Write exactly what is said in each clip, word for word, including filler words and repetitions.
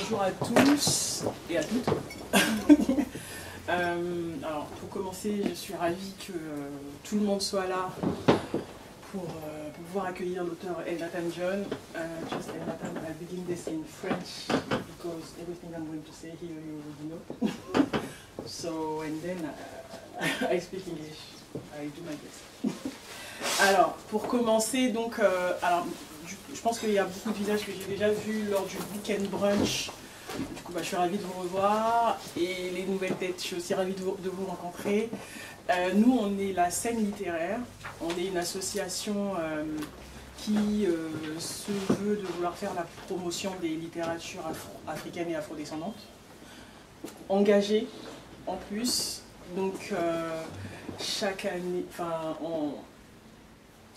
bonjour à tous et à toutes. euh, alors, pour commencer, je suis ravie que euh, tout le monde soit là pour euh, pouvoir accueillir l'auteur Elnathan John. Uh, just Elnathan, I begin this in French because everything I'm going to say here you already know. So, and then uh, I speak English. I do my best. Alors, pour commencer, donc, euh, alors. Je pense qu'il y a beaucoup de visages que j'ai déjà vus lors du Week-end Brunch. Du coup, bah, je suis ravie de vous revoir. Et les nouvelles têtes, je suis aussi ravie de vous, de vous rencontrer. Euh, nous, on est la CENE Littéraire. On est une association euh, qui euh, se veut de vouloir faire la promotion des littératures africaines et afrodescendantes. Engagée, en plus. Donc, euh, chaque année... Enfin, on...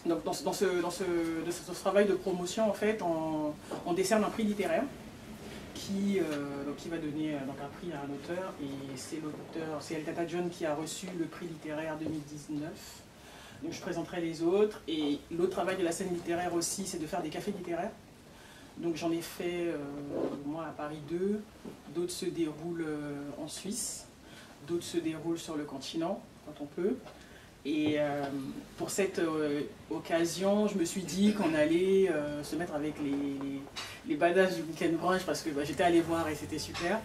Donc dans, dans, ce, dans, ce, dans ce, ce travail de promotion, en fait, on, on décerne un prix littéraire qui, euh, donc qui va donner donc un prix à un auteur. Et c'est l'auteur, c'est Elnathan John qui a reçu le prix littéraire deux mille dix-neuf. Donc je présenterai les autres. Et l'autre travail de la CENE littéraire aussi, c'est de faire des cafés littéraires. Donc j'en ai fait, euh, moi, à Paris deux. D'autres se déroulent euh, en Suisse. D'autres se déroulent sur le continent, quand on peut. Et euh, pour cette euh, occasion, je me suis dit qu'on allait euh, se mettre avec les, les, les badass du Week-end Brunch parce que bah, j'étais allée voir et c'était super.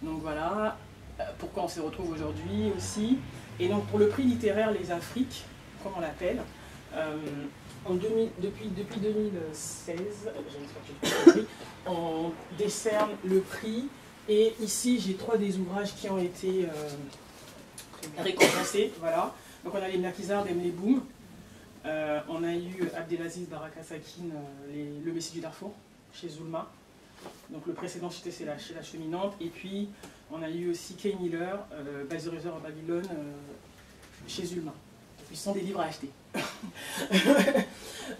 Donc voilà, euh, pourquoi on se retrouve aujourd'hui aussi. Et donc pour le prix littéraire Les Afriques, comme on l'appelle, euh, depuis, depuis deux mille seize, on décerne le prix. Et ici, j'ai trois des ouvrages qui ont été euh, récompensés. Voilà. Donc on a les Mnakizar d'Emleboum, euh, on a eu Abdelaziz Barakasakin, euh, les, le Messie du Darfour, chez Zulma. Donc le précédent c'était chez la, chez la Cheminante. Et puis on a eu aussi Kay Miller, euh, Basiru en Babylone, euh, chez Zulma. Ils sont des livres à acheter.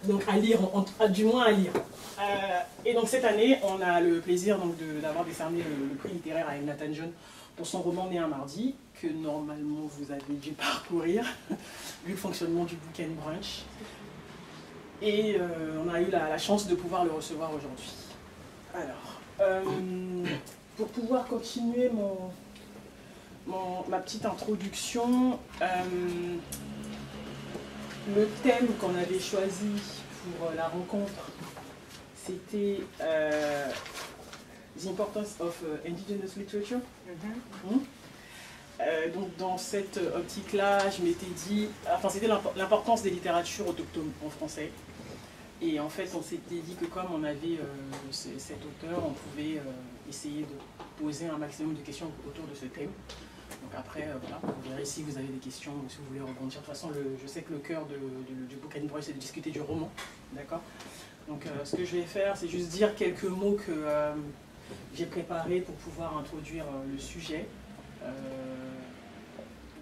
Donc à lire, on, on, du moins à lire. Euh, et donc cette année, on a le plaisir d'avoir décerné le, le prix littéraire à Elnathan John pour son roman Né un mardi, que normalement vous avez dû parcourir, vu le fonctionnement du Book and Brunch. Et euh, on a eu la, la chance de pouvoir le recevoir aujourd'hui. Alors, euh, pour pouvoir continuer mon, mon, ma petite introduction, euh, le thème qu'on avait choisi pour la rencontre, c'était euh, « The importance of indigenous literature mm-hmm. ». Mmh. Euh, donc dans cette optique-là, je m'étais dit, enfin c'était l'importance des littératures autochtones en français. Et en fait, on s'était dit que comme on avait euh, cet auteur, on pouvait euh, essayer de poser un maximum de questions autour de ce thème. Donc après, euh, voilà, vous verrez si vous avez des questions ou si vous voulez rebondir. De toute façon, le, je sais que le cœur de, de, du Book and Brunch, c'est de discuter du roman, d'accord? Donc euh, ce que je vais faire, c'est juste dire quelques mots que euh, j'ai préparés pour pouvoir introduire euh, le sujet. Euh,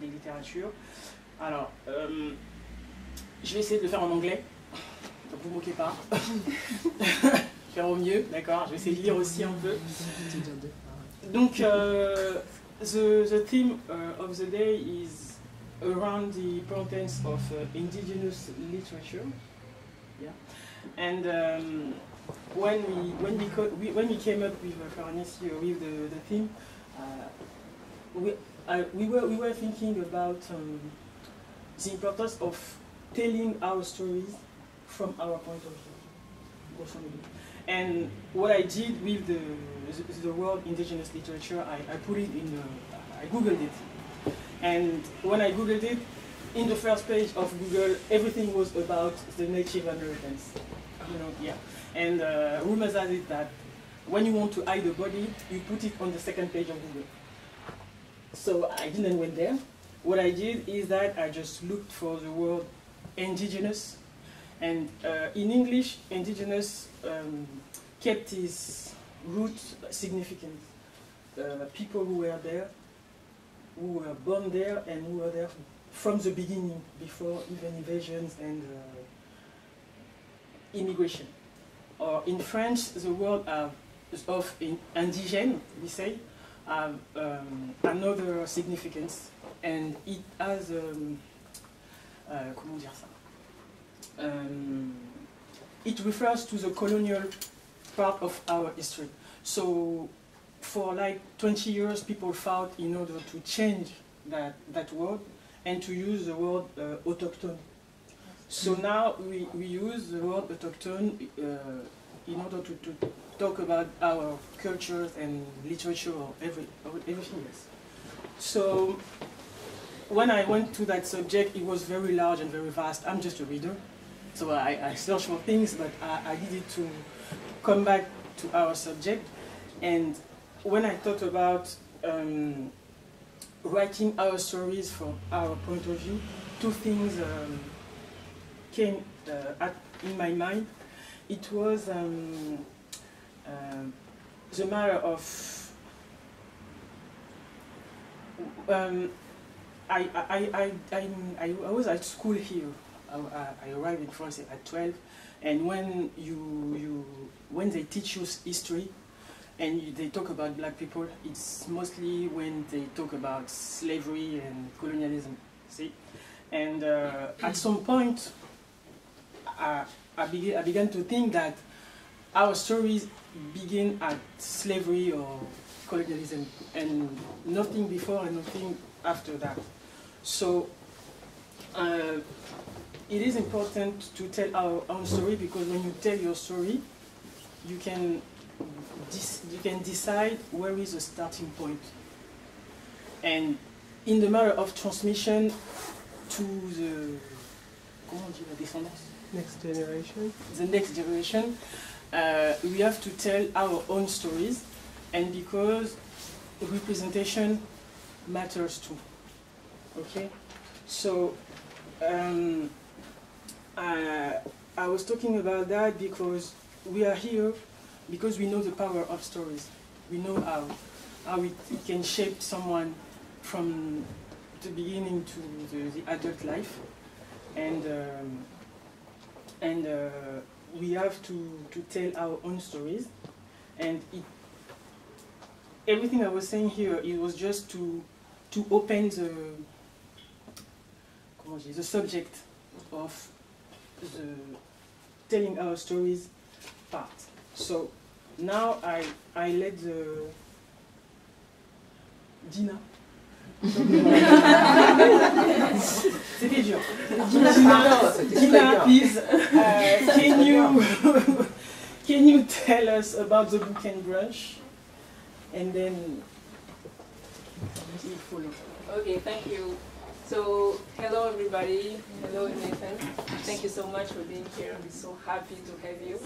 des littératures. Alors, euh, je vais essayer de le faire en anglais, donc vous moquez pas. Faire au mieux, d'accord. Je vais essayer de lire aussi un peu. Donc, uh, the, the theme uh, of the day is around the importance of uh, indigenous literature. Yeah. And um, when we when we, we when we came up with Farnese uh, with the, the theme. Uh, We, uh, we, were, we were thinking about um, the importance of telling our stories from our point of view. And what I did with the, the, the word indigenous literature, I, I put it in, uh, I googled it. And when I googled it, in the first page of Google, everything was about the Native Americans. You know, yeah. And uh, rumors has it that when you want to hide a body, you put it on the second page of Google. So I didn't went there. What I did is that I just looked for the word indigenous. And uh, in English, indigenous um, kept its root significance. Uh, people who were there, who were born there, and who were there from the beginning, before even invasions and uh, immigration. Or in French, the word uh, of in indigène, we say, have um, another significance, and it has um, uh, comment dire ça? Um, it refers to the colonial part of our history. So for like twenty years people fought in order to change that, that word and to use the word uh, autochthone. So now we, we use the word autochthone uh, in order to, to talk about our cultures and literature or every, everything else. So when I went to that subject, it was very large and very vast. I'm just a reader, so I, I searched for things, but I, I needed to come back to our subject. And when I thought about um, writing our stories from our point of view, two things um, came uh, at, in my mind. It was um, uh, the matter of um, I, I, I, I, I was at school here. I, I arrived in France at twelve, and when you, you when they teach you history, and you, they talk about black people, it's mostly when they talk about slavery and colonialism. See, and uh, at some point, I, I, be, I began to think that our stories begin at slavery or colonialism, and nothing before and nothing after that. So. Uh, It is important to tell our own story, because when you tell your story, you can you can decide where is the starting point. And in the matter of transmission to the next generation, the next generation, uh, we have to tell our own stories, and because representation matters too. Okay, so. Um, Uh, I was talking about that because we are here because we know the power of stories. We know how, how it, it can shape someone from the beginning to the, the adult life. And, um, and uh, we have to, to tell our own stories. And it, everything I was saying here, it was just to, to open the, the subject of the telling our stories part. So now I I let the Dina. C'est des jours. Dina, Dina, please, uh, can you can you tell us about the Book and Brunch, and then we follow. Okay, thank you. So, hello everybody, hello Nathan, thank you so much for being here, we're so happy to have you.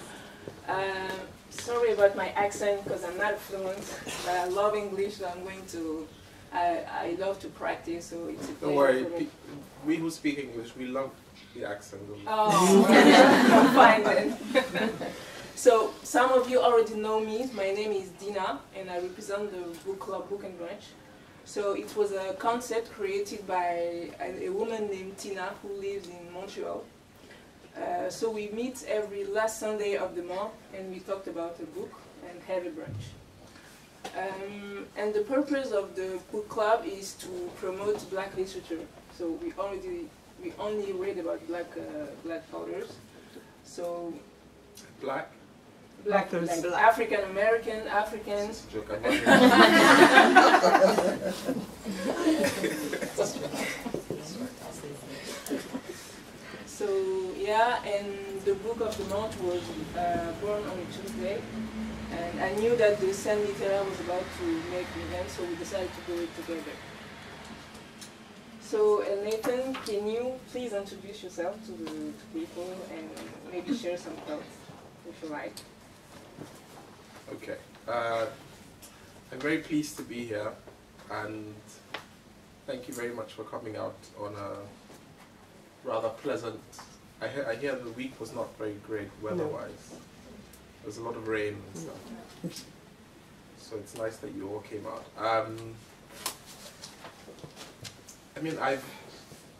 Uh, sorry about my accent because I'm not fluent, but I love English, so I'm going to, I, I love to practice, so it's a Don't worry, P we who speak English, we love the accent. Oh, I'm fine then. So, some of you already know me, my name is Dina, and I represent the book club Book and Brunch. So it was a concept created by a, a woman named Tina who lives in Montreal. Uh, so we meet every last Sunday of the month and we talked about a book and have a brunch. Um, and the purpose of the book club is to promote black literature. So we already we only read about black uh, black authors. So black. Black, like black. African American, Africans. So yeah, and the book of the month was uh, born on a Tuesday, and I knew that the CENE Littéraire was about to make an event, so we decided to do it together. So Nathan, can you please introduce yourself to the to people and maybe share some thoughts if you like? Okay, uh, I'm very pleased to be here, and thank you very much for coming out on a rather pleasant, I, he I hear the week was not very great weather-wise. There was a lot of rain and stuff, so it's nice that you all came out. Um, I mean, I've,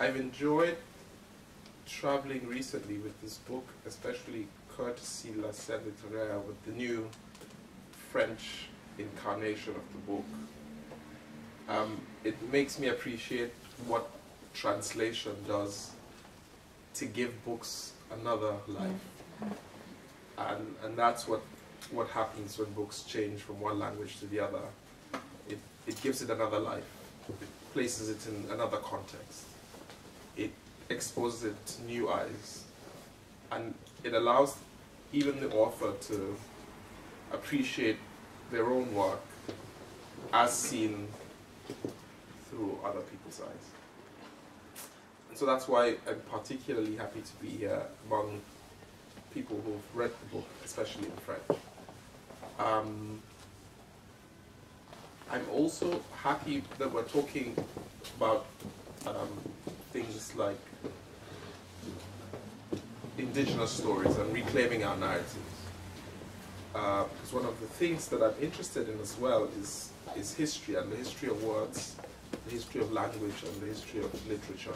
I've enjoyed traveling recently with this book, especially courtesy La CENE Littéraire with the new French incarnation of the book. Um, it makes me appreciate what translation does to give books another life. And, and that's what what happens when books change from one language to the other. It, it gives it another life. It places it in another context. It exposes it to new eyes. And it allows even the author to appreciate their own work as seen through other people's eyes. And so that's why I'm particularly happy to be here among people who've read the book, especially in French. Um, I'm also happy that we're talking about um, things like indigenous stories and reclaiming our narratives. Uh, because one of the things that I'm interested in as well is, is history, and the history of words, the history of language, and the history of literature.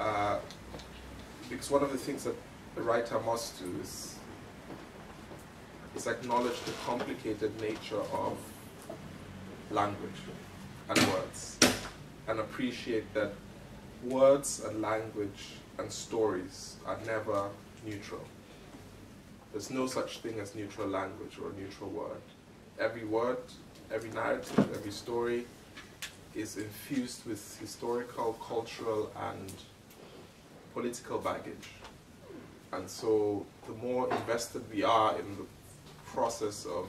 Uh, because one of the things that the writer must do is, is acknowledge the complicated nature of language and words, and appreciate that words and language and stories are never neutral. There's no such thing as neutral language or a neutral word. Every word, every narrative, every story is infused with historical, cultural, and political baggage. And so the more invested we are in the process of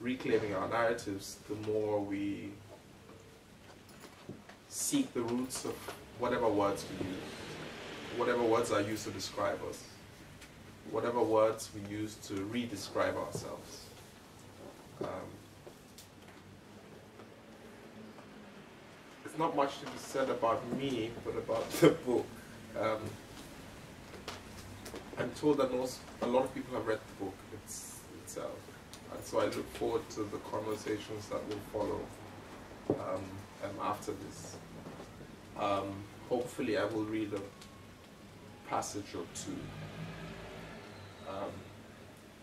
reclaiming our narratives, the more we seek the roots of whatever words we use, whatever words are used to describe us, whatever words we use to re-describe ourselves. Um, there's not much to be said about me, but about the book. Um, I'm told that most, a lot of people have read the book it's, itself, and so I look forward to the conversations that will follow um, and after this. Um, hopefully I will read a passage or two, um,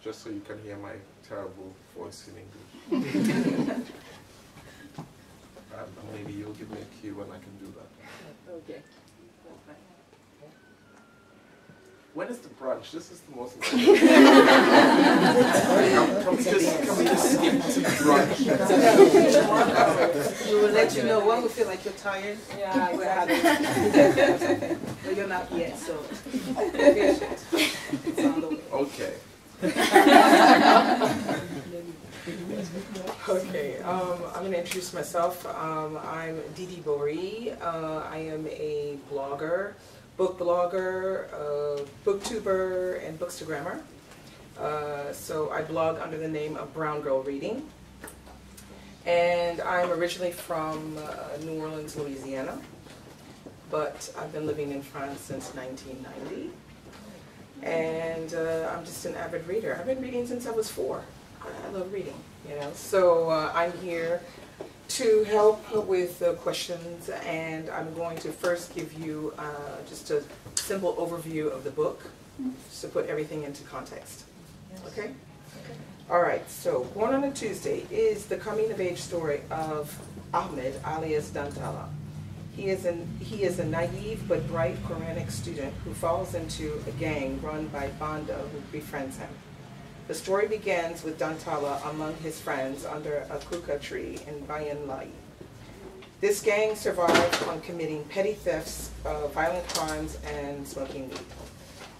just so you can hear my terrible voice in English. um, maybe you'll give me a cue when I can do that. Okay. When is the brunch? This is the most important. Can we just skip to brunch? We will let you know when we feel like you're tired. Yeah, we're having. But you're not yet, so. It's on the way. Okay. Okay, um, I'm going to introduce myself. Um, I'm Didi Boree. Uh, I am a blogger. book blogger, uh, booktuber, and bookstagrammer. Uh, so I blog under the name of Brown Girl Reading. And I'm originally from uh, New Orleans, Louisiana, but I've been living in France since nineteen ninety. And uh, I'm just an avid reader. I've been reading since I was four. I, I love reading, you know. So uh, I'm here to help with the questions, and I'm going to first give you uh, just a simple overview of the book, just to put everything into context. Okay? Okay. All right, so Born on a Tuesday is the coming-of-age story of Ahmed, alias Dantala. He is, an, he is a naive but bright Quranic student who falls into a gang run by Banda, who befriends him. The story begins with Dantala among his friends under a kuka tree in Bayan Lai. This gang survives on committing petty thefts, uh, violent crimes, and smoking weed.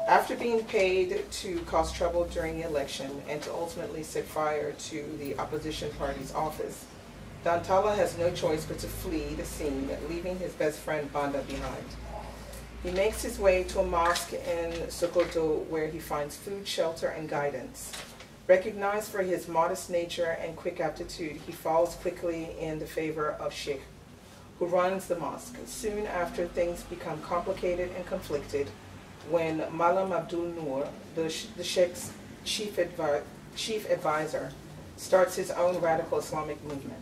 After being paid to cause trouble during the election and to ultimately set fire to the opposition party's office, Dantala has no choice but to flee the scene, leaving his best friend Banda behind. He makes his way to a mosque in Sokoto where he finds food, shelter, and guidance. Recognized for his modest nature and quick aptitude, he falls quickly in the favor of Sheikh, who runs the mosque. Soon after, things become complicated and conflicted when Malam Abdul Nur, the, the Sheikh's chief, advi chief advisor, starts his own radical Islamic movement.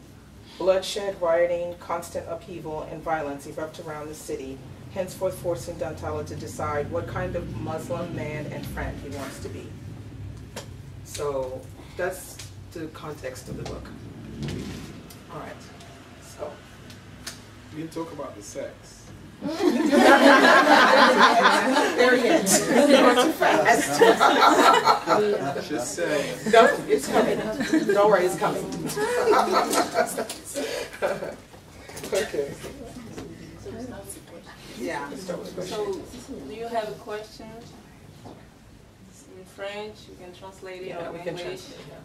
Bloodshed, rioting, constant upheaval, and violence erupt around the city, henceforth forcing Dantala to decide what kind of Muslim man and friend he wants to be. So that's the context of the book. All right, so. We didn't talk about the sex. Not there yet. Too fast. Just saying. No, it's coming. Don't worry, it's coming. Okay. Yeah. So, do you have a question? In French, you can translate it. Yeah, or we can translate it. Yeah.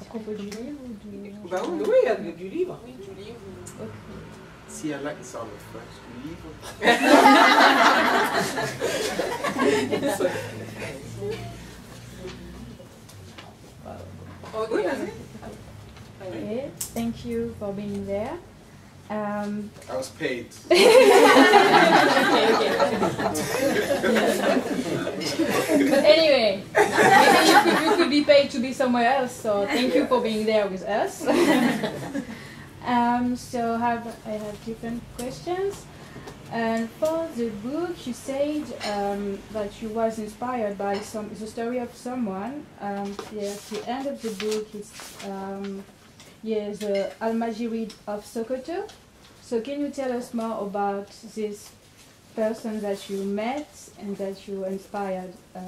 Est-ce qu'on peut du livre ou du... Bah oui, oui, il y a du livre. Oui, du livre. Okay. S'il y en a qui savent le French, du livre. Okay. Okay, thank you for being there. Um, I was paid. Anyway, maybe you could, you could be paid to be somewhere else, so thank you for being there with us. um, so have, I have different questions. And for the book, you said um, that you was inspired by some the story of someone. Um, yes, the end of the book is um, yes, the Almajiri of Sokoto. So can you tell us more about this person that you met and that you inspired, uh,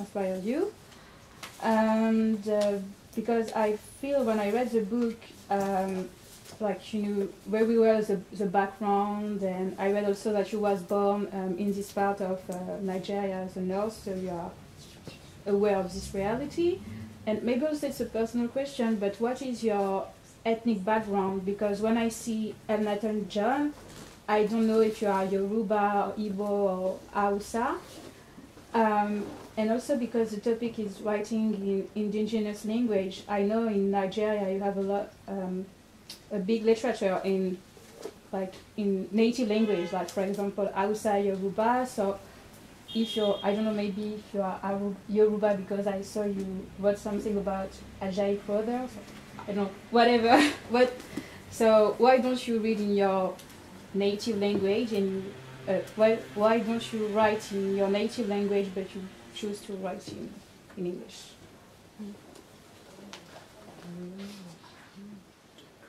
inspired you? And uh, because I feel when I read the book, um, like you knew where we were, the, the background, and I read also that you was born um, in this part of uh, Nigeria, the north, so you are aware of this reality. And maybe also it's a personal question, but what is your ethnic background? Because when I see Elnathan John, I don't know if you are Yoruba or Igbo or Hausa. Um, and also because the topic is writing in indigenous language, I know in Nigeria you have a lot, um, a big literature in, like, in native language, like for example Hausa, Yoruba. So if you're, I don't know, maybe if you are Yoruba, because I saw you wrote something about Ajai further, so I don't know, whatever. But so why don't you read in your native language, and uh, why why don't you write in your native language, but you choose to write in in English?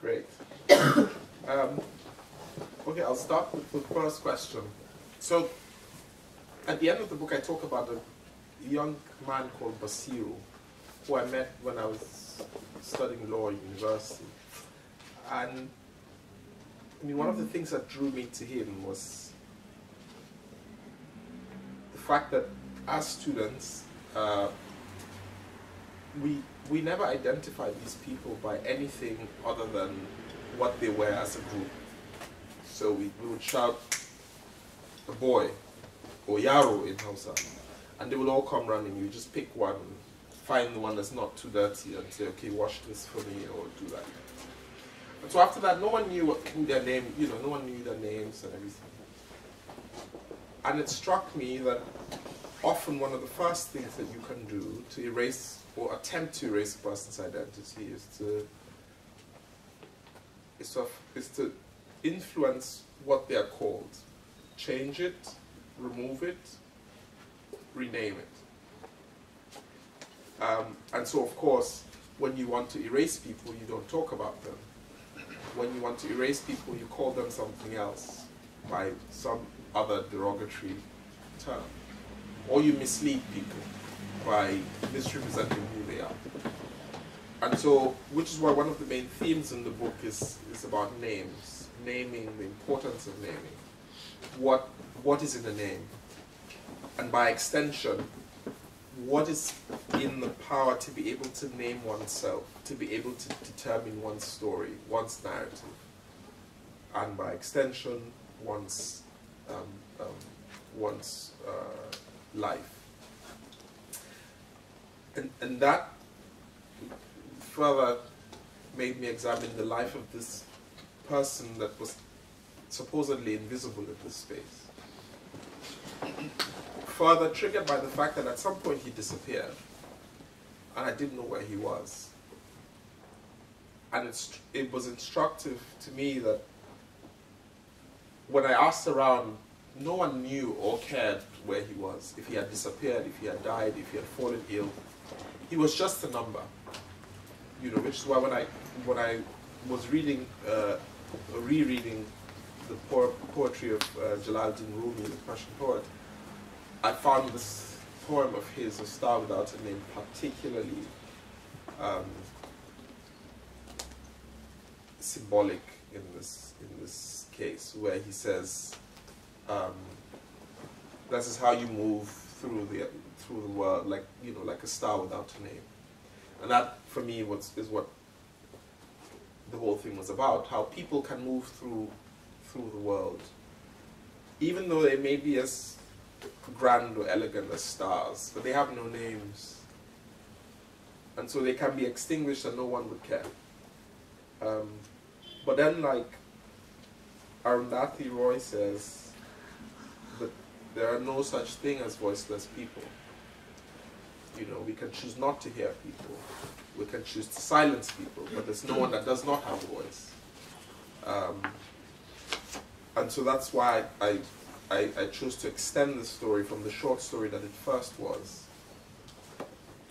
Great. um, okay, I'll start with the first question. So, at the end of the book, I talk about a young man called Basiru, who I met when I was studying law at university. And I mean, one of the things that drew me to him was the fact that as students, uh, we, we never identified these people by anything other than what they were as a group. So we, we would shout, a boy, or Yaro in Hausa, and they will all come running. You just pick one, find the one that's not too dirty, and say, okay, wash this for me, or do that. And so after that, no one knew what their name, you know, no one knew their names and everything. And it struck me that often one of the first things that you can do to erase, or attempt to erase a person's identity, is to, is to, is to influence what they are called, change it, remove it, rename it. Um, and so, of course, when you want to erase people, you don't talk about them. When you want to erase people, you call them something else by some other derogatory term. Or you mislead people by misrepresenting who they are. And so, which is why one of the main themes in the book is, is about names, naming, the importance of naming. What what is in the name, and by extension, what is in the power to be able to name oneself, to be able to determine one's story, one's narrative, and by extension, one's um, um, one's uh, life. And and that further made me examine the life of this person that was supposedly invisible in this space. Further triggered by the fact that at some point he disappeared, and I didn't know where he was. And it's, it was instructive to me that when I asked around, no one knew or cared where he was, if he had disappeared, if he had died, if he had fallen ill. He was just a number, you know, which is why when I, when I was reading, uh, rereading the po poetry of uh, Jalaluddin Rumi, the Persian poet, I found this poem of his, A Star Without a Name, particularly um, symbolic in this in this case, where he says, um, "This is how you move through the through the world, like you know, like a star without a name." And that, for me, was, is what the whole thing was about: how people can move through through the world, even though they may be as grand or elegant as stars, but they have no names, and so they can be extinguished, and no one would care. Um, but then, like Arundhati Roy says, that there are no such thing as voiceless people. You know, we can choose not to hear people, we can choose to silence people, but there's no one that does not have a voice. Um, and so that's why I, I, I chose to extend the story from the short story that it first was,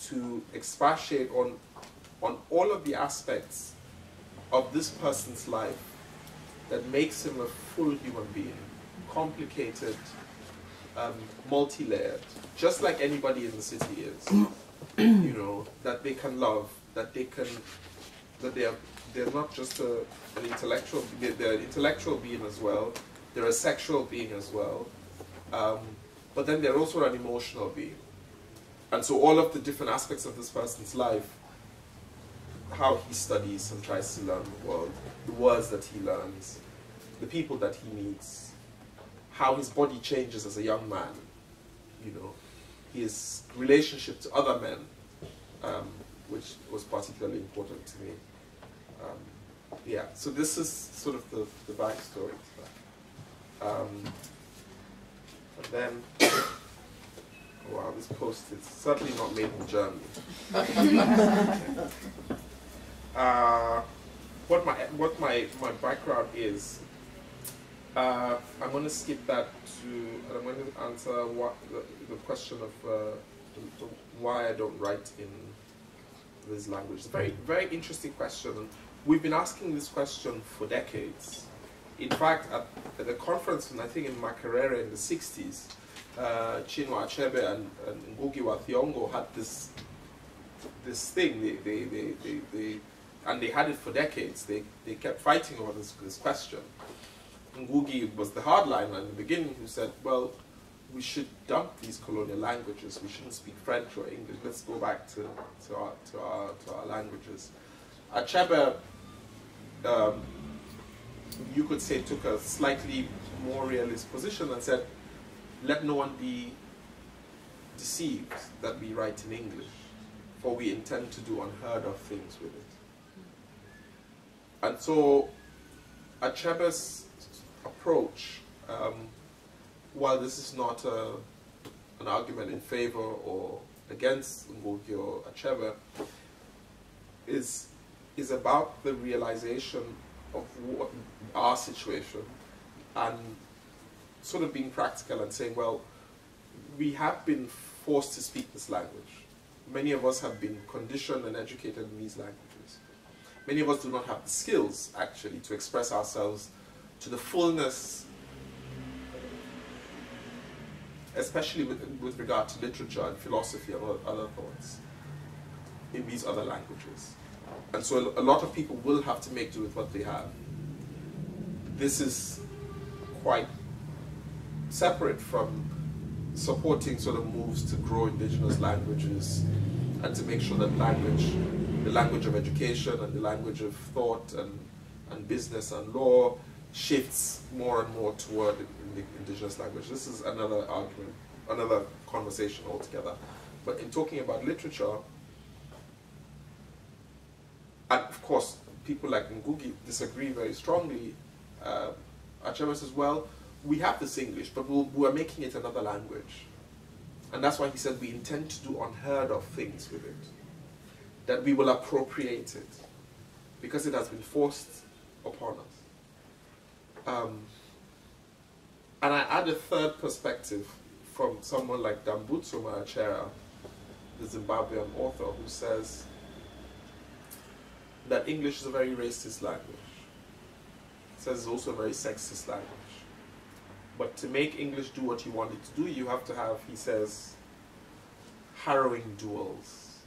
to expatiate on, on all of the aspects of this person's life that makes him a full human being, complicated, um, multi-layered, just like anybody in the city is. You know, that they can love, that they can, that they are, they're not just a, an intellectual, they're, they're an intellectual being as well, they're a sexual being as well, um, but then they're also an emotional being. And so all of the different aspects of this person's life, how he studies and tries to learn the world, the words that he learns, the people that he meets, how his body changes as a young man, you know, his relationship to other men, um, which was particularly important to me. Um, yeah, so this is sort of the, the backstory to that. Um, and then, oh wow, this post is certainly not made in Germany. Uh, what my what my my background is, uh, I'm going to skip that to, and I'm going to answer what the, the question of uh, the, the why I don't write in this language. It's a very very interesting question. We've been asking this question for decades. In fact, at, at the conference, and I think in Makerere in the sixties, uh, Chinua Achebe and, and Ngugi wa Thiong'o had this this thing. They they they they. they And they had it for decades. They, they kept fighting over this, this question. Ngugi was the hardliner in the beginning who said, well, we should dump these colonial languages. We shouldn't speak French or English. Let's go back to, to, our, to, our, to our languages. Achebe, um, you could say, took a slightly more realist position and said, let no one be deceived that we write in English, for we intend to do unheard of things with it. And so Achebe's approach, um, while this is not a, an argument in favor or against Ngugi or Achebe, is, is about the realization of what our situation and sort of being practical and saying, well, we have been forced to speak this language. Many of us have been conditioned and educated in these languages. Many of us do not have the skills, actually, to express ourselves to the fullness, especially with, with regard to literature and philosophy and other thoughts in these other languages. And so a lot of people will have to make do with what they have. This is quite separate from supporting sort of moves to grow indigenous languages and to make sure that language, the language of education and the language of thought and, and business and law, shifts more and more toward the indigenous language. This is another argument, another conversation altogether. But in talking about literature, and of course, people like Ngugi disagree very strongly. Uh, Achebe says, well, we have this English, but we'll, we're making it another language. And that's why he said we intend to do unheard of things with it, that we will appropriate it, because it has been forced upon us. Um, and I add a third perspective from someone like Dambudzo Marechera, the Zimbabwean author, who says that English is a very racist language. says it's also a very sexist language. But to make English do what you want it to do, you have to have, he says, harrowing duels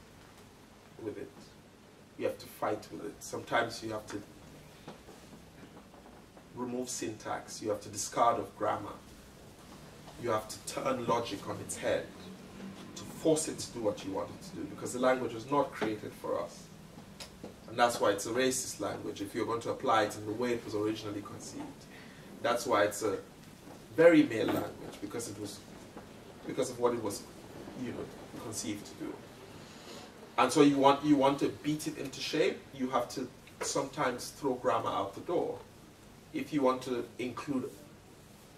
with it. You have to fight with it. Sometimes you have to remove syntax. You have to discard of grammar. You have to turn logic on its head to force it to do what you want it to do, because the language was not created for us. And that's why it's a racist language, if you're going to apply it in the way it was originally conceived. That's why it's a very male language, because it was, because of what it was, you know, conceived to do. And so you want, you want to beat it into shape, you have to sometimes throw grammar out the door if you want to include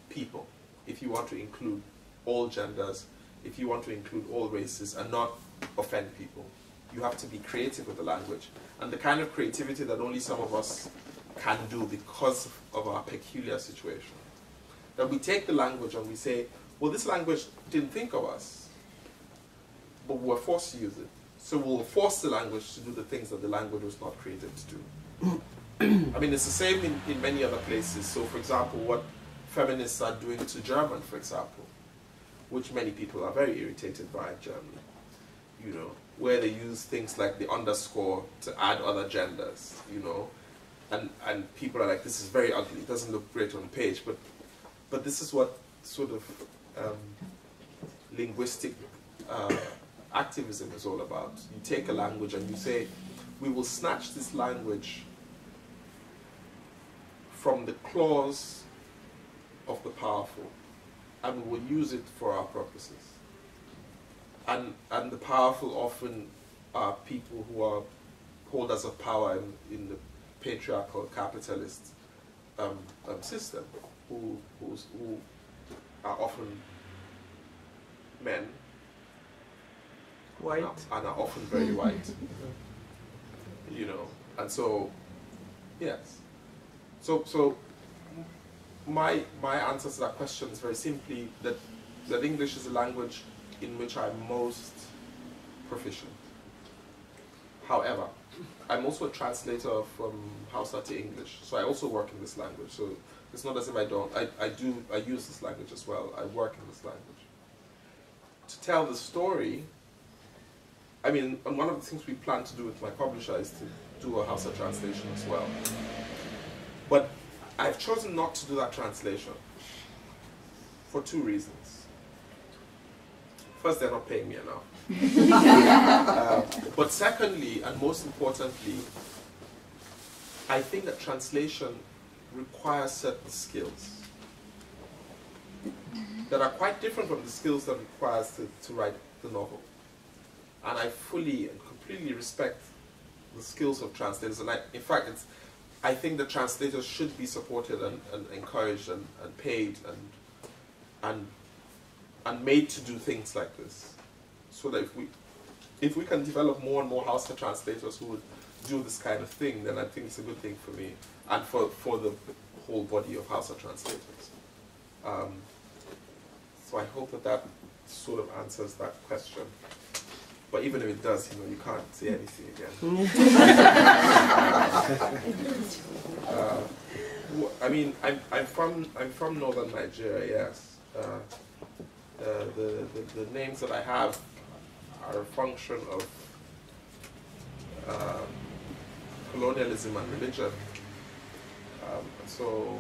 people, if you want to include all genders, if you want to include all races and not offend people. You have to be creative with the language. And the kind of creativity that only some of us can do because of our peculiar situation. That we take the language and we say, well, this language didn't think of us, but we're forced to use it. So we'll force the language to do the things that the language was not created to do. I mean, it's the same in, in many other places. So, for example, what feminists are doing to German, for example, which many people are very irritated by in Germany, you know, where they use things like the underscore to add other genders, you know, and, and people are like, this is very ugly, it doesn't look great on the page, but, but this is what sort of um, linguistic uh, activism is all about. You take a language and you say, we will snatch this language from the claws of the powerful, and we will use it for our purposes. And, and the powerful often are people who are holders of power in, in the patriarchal capitalist um, um, system, who, who's, who are often men, white, and are often very white, you know. And so, yes. So, so my, my answer to that question is very simply that, that English is a language in which I'm most proficient. However, I'm also a translator from Hausa to English, so I also work in this language. So it's not as if I don't. I, I do. I use this language as well. I work in this language. To tell the story, I mean, and one of the things we plan to do with my publisher is to do a Hausa translation as well. But I've chosen not to do that translation for two reasons. First, they're not paying me enough. uh, but secondly, and most importantly, I think that translation requires certain skills that are quite different from the skills that it requires to, to write the novel. And I fully and completely respect the skills of translators. And I, in fact, it's, I think that translators should be supported and, and encouraged and, and paid and and. and made to do things like this, so that if we, if we can develop more and more Hausa translators who would do this kind of thing, then I think it's a good thing for me and for, for the whole body of Hausa translators. Um, so I hope that that sort of answers that question. But even if it does, you know, you can't say anything again. uh, I mean, I'm, I'm, from, I'm from northern Nigeria, yes. Uh, Uh, the, the, the names that I have are a function of uh, colonialism and religion. Um, so,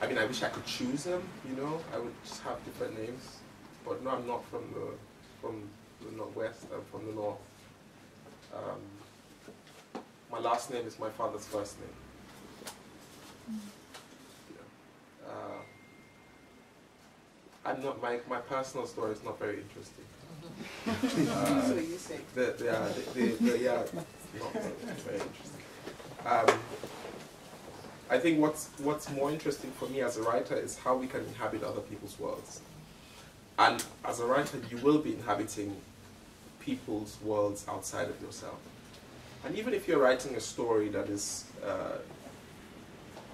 I mean, I wish I could choose them, you know, I would just have different names. But no, I'm not from the, from the Northwest, I'm from the North. Um, my last name is my father's first name. Yeah. Uh, I'm not, my, my personal story is not very interesting. Uh, so you say. The, the, uh, the, the, the, yeah, not very interesting. Um, I think what's, what's more interesting for me as a writer is how we can inhabit other people's worlds. And as a writer, you will be inhabiting people's worlds outside of yourself. And even if you're writing a story that is uh,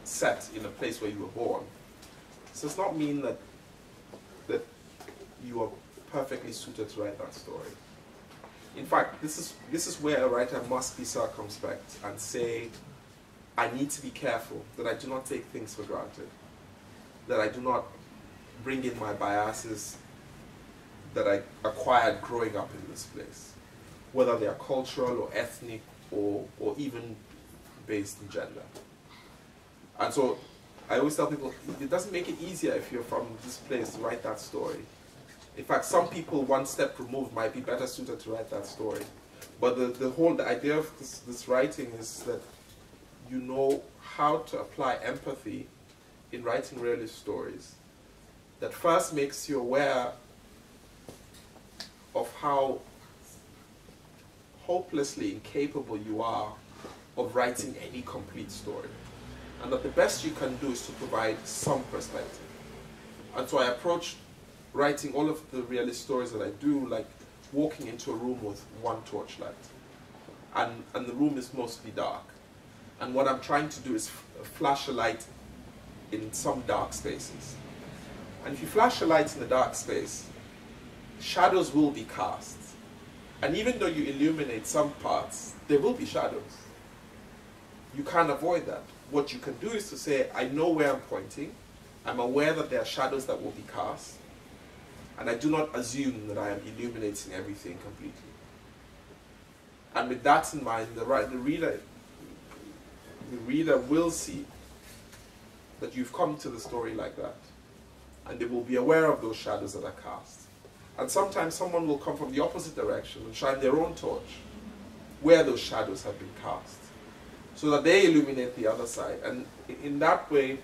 set in a place where you were born, it does not mean that that you are perfectly suited to write that story. In fact, this is, this is where a writer must be circumspect and say, I need to be careful that I do not take things for granted, that I do not bring in my biases that I acquired growing up in this place, whether they are cultural or ethnic or, or even based in gender. And so I always tell people, it doesn't make it easier if you're from this place to write that story. In fact, some people one step removed might be better suited to write that story. But the, the whole the idea of this, this writing is that you know how to apply empathy in writing realist stories. That first makes you aware of how hopelessly incapable you are of writing any complete story. And that the best you can do is to provide some perspective. And so I approach writing all of the realist stories that I do like walking into a room with one torchlight. And, and the room is mostly dark. And what I'm trying to do is f flash a light in some dark spaces. And if you flash a light in the dark space, shadows will be cast. And even though you illuminate some parts, there will be shadows. You can't avoid that. What you can do is to say, I know where I'm pointing. I'm aware that there are shadows that will be cast. And I do not assume that I am illuminating everything completely. And with that in mind, the, the reader the reader will see that you've come to the story like that. And they will be aware of those shadows that are cast. And sometimes someone will come from the opposite direction and shine their own torch where those shadows have been cast, so that they illuminate the other side. And in that way,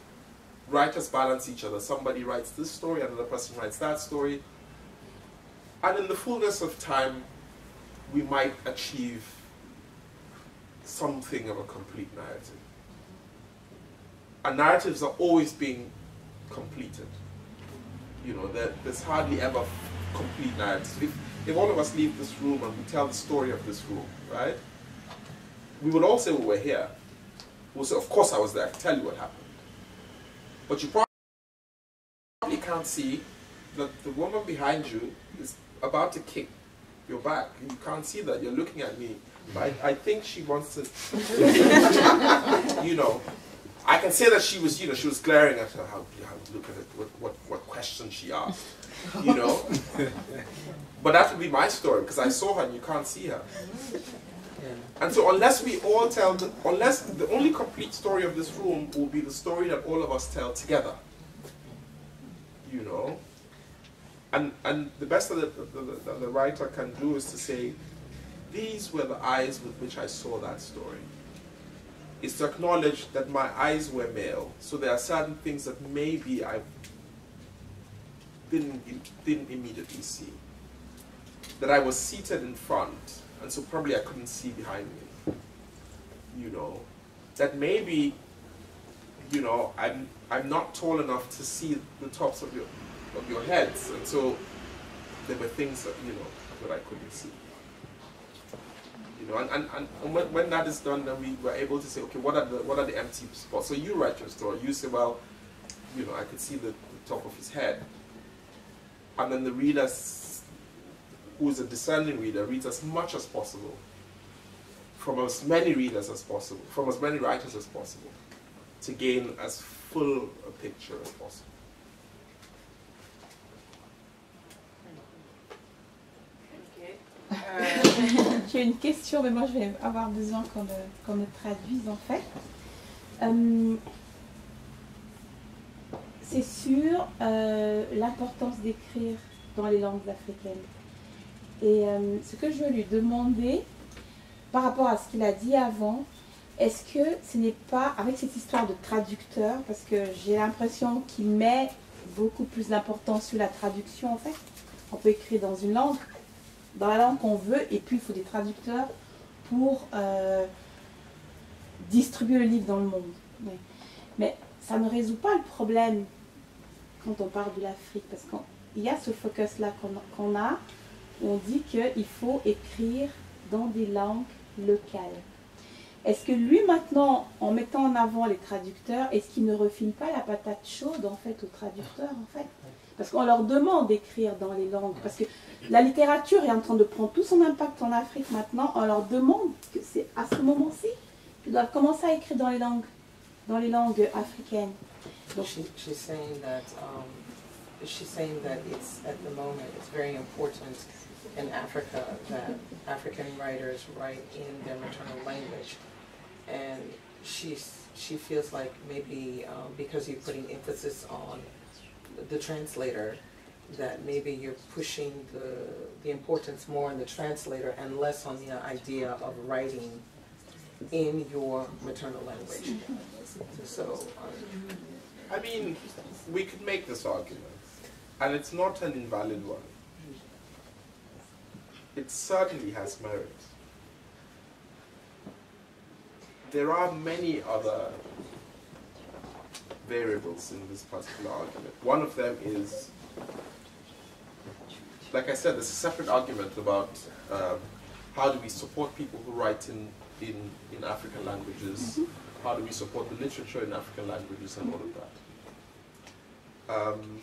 writers balance each other. Somebody writes this story, another person writes that story. And in the fullness of time, we might achieve something of a complete narrative. And narratives are always being completed. You know, there, there's hardly ever complete narratives. If, if all of us leave this room and we tell the story of this room, right? We would all say we were here. We'll say, of course I was there, I can tell you what happened. But you probably can't see that the woman behind you is about to kick your back. You can't see that, you're looking at me. But I, I think she wants to, you know. I can say that she was, you know, she was glaring at her, how, how look at it, what, what, what question she asked, you know. But that would be my story, because I saw her and you can't see her. Yeah. And so unless we all tell, the, unless the only complete story of this room will be the story that all of us tell together, you know. And, and the best that the, the, the, the writer can do is to say, these were the eyes with which I saw that story. Is to acknowledge that my eyes were male, so there are certain things that maybe I didn't, didn't immediately see. That I was seated in front, and so probably I couldn't see behind me. You know, that maybe, you know, I'm, I'm not tall enough to see the tops of your, of your heads, and so there were things that, you know, that I couldn't see. You know, and, and, and when, when that is done, then we were able to say, okay, what are the what are the empty spots? So you write your story. You say, well, you know, I could see the, the top of his head, and then the reader, who is a discerning reader, reads as much as possible from as many readers as possible, from as many writers as possible, to gain as full a picture as possible. Euh, J'ai une question, mais moi je vais avoir besoin qu'on me, qu'on me traduise en fait. Euh, C'est sur euh, l'importance d'écrire dans les langues africaines. Et euh, ce que je veux lui demander, par rapport à ce qu'il a dit avant, est-ce que ce n'est pas, avec cette histoire de traducteur, parce que j'ai l'impression qu'il met beaucoup plus d'importance sur la traduction en fait. On peut écrire dans une langue, dans la langue qu'on veut, et puis il faut des traducteurs pour euh, distribuer le livre dans le monde. Oui. Mais ça ne résout pas le problème quand on parle de l'Afrique, parce qu'il y a ce focus-là qu'on a, où on dit qu'il faut écrire dans des langues locales. Est-ce que lui, maintenant, en mettant en avant les traducteurs, est-ce qu'il ne refile pas la patate chaude, en fait, aux traducteurs, en fait? Parce qu'on leur demande d'écrire dans les langues. Parce que la littérature est en train de prendre tout son impact en Afrique maintenant. On leur demande que c'est à ce moment-ci qui doivent commencer à écrire dans les langues, dans les langues africaines. Donc, she, she's saying that, um, she's saying that it's at the moment it's very important in Africa that African writers write in their maternal language, and she's she feels like maybe um, because you're putting emphasis on the translator, that maybe you're pushing the, the importance more on the translator and less on the idea of writing in your maternal language. So, um, I mean, we could make this argument, and it's not an invalid one. It certainly has merit. There are many other variables in this particular argument. One of them is, like I said, there's a separate argument about um, how do we support people who write in, in, in African languages, mm-hmm. how do we support the literature in African languages and all of that. Um,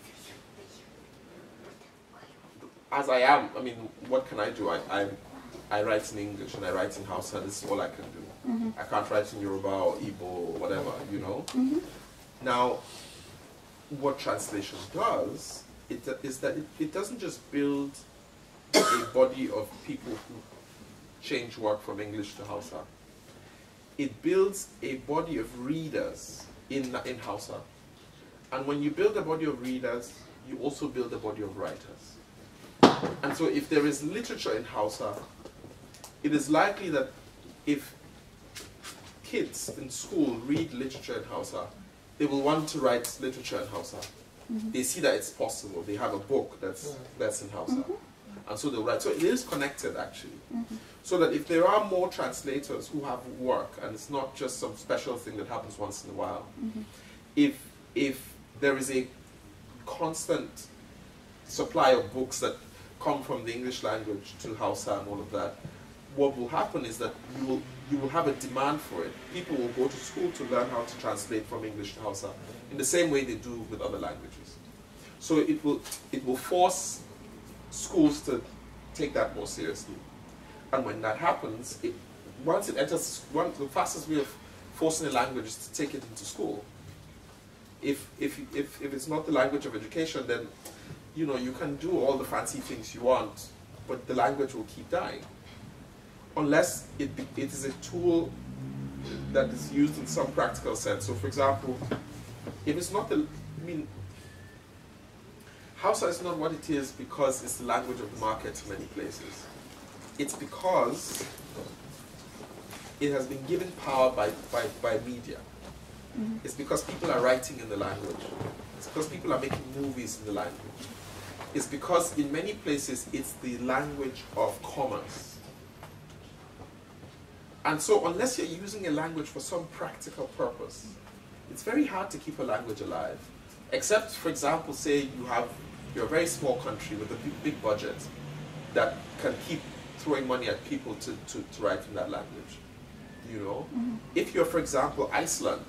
as I am, I mean, what can I do? I, I, I write in English and I write in Hausa, this is all I can do. Mm-hmm. I can't write in Yoruba or Igbo or whatever, you know? Mm-hmm. Now, what translation does It, is that it, it doesn't just build a body of people who change work from English to Hausa. It builds a body of readers in, in Hausa. And when you build a body of readers, you also build a body of writers. And so if there is literature in Hausa, it is likely that if kids in school read literature in Hausa, they will want to write literature in Hausa. Mm-hmm. They see that it's possible. They have a book that's, that's in Hausa. Mm-hmm. And so they'll write. So it is connected, actually. Mm-hmm. So that if there are more translators who have work, and it's not just some special thing that happens once in a while, mm-hmm. if, if there is a constant supply of books that come from the English language to Hausa and all of that, what will happen is that you will, you will have a demand for it. People will go to school to learn how to translate from English to Hausa in the same way they do with other languages. So it will, it will force schools to take that more seriously. And when that happens, it, once it enters, one, the fastest way of forcing a language is to take it into school. If, if, if, if it's not the language of education, then you know, you can do all the fancy things you want, but the language will keep dying. Unless it, it is a tool that is used in some practical sense. So, for example, if it's not the, I mean, Hausa is not what it is because it's the language of the market in many places. It's because it has been given power by, by, by media. Mm-hmm. It's because people are writing in the language. It's because people are making movies in the language. It's because in many places it's the language of commerce. And so unless you're using a language for some practical purpose, it's very hard to keep a language alive. Except, for example, say you have, you're a very small country with a big, big budget that can keep throwing money at people to, to, to write in that language. You know? Mm-hmm. If you're, for example, Iceland,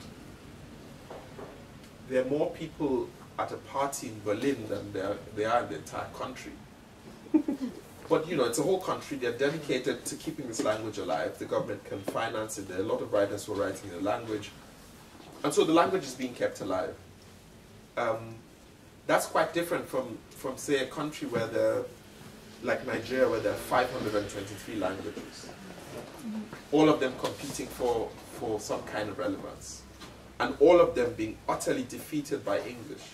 there are more people at a party in Berlin than there, there are in the entire country. But, you know, it's a whole country. They're dedicated to keeping this language alive. The government can finance it. There are a lot of writers who are writing the language. And so the language is being kept alive. Um, that's quite different from, from, say, a country where there, like Nigeria, where there are five hundred twenty-three languages. All of them competing for, for some kind of relevance. And all of them being utterly defeated by English.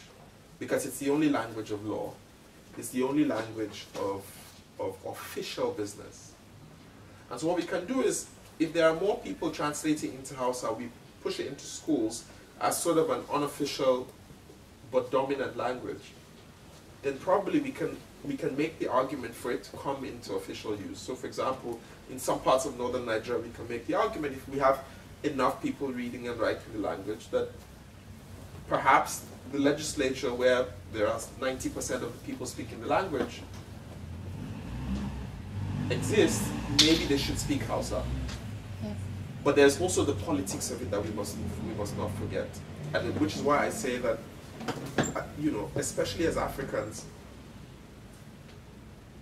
Because it's the only language of law. It's the only language of... of official business. And so what we can do is, if there are more people translating into Hausa, we push it into schools as sort of an unofficial but dominant language, then probably we can, we can make the argument for it to come into official use. So for example, in some parts of northern Nigeria, we can make the argument, if we have enough people reading and writing the language, that perhaps the legislature, where there are ninety percent of the people speaking the language, exists, maybe they should speak Hausa. Yes. But there's also the politics of it that we must, we must not forget. And which is why I say that, you know, especially as Africans,